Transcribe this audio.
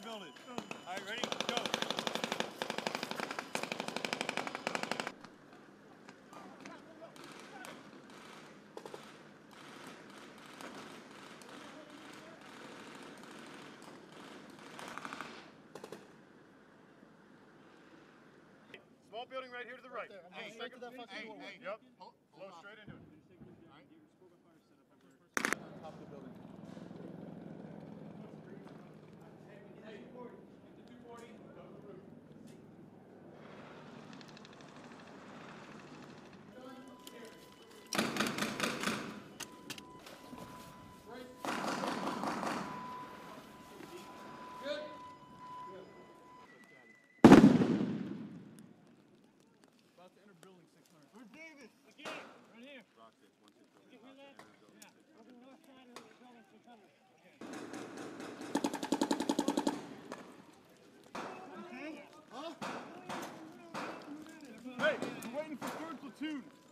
we build it. All right, ready? Go. Small building right here to the right. Hey, straight to that fucking wall. Yep. Blow straight into it. All right. On top of the building. Hey, 40. Get to 240. Go to the roof. About to enter building 600. Where's Davis? Look at it. Right here. Rock this. 1, 2, 3. You hear that? Yeah. We're on the north side of building 600. Okay. Okay? Huh? Hey, we're waiting for 3rd platoon.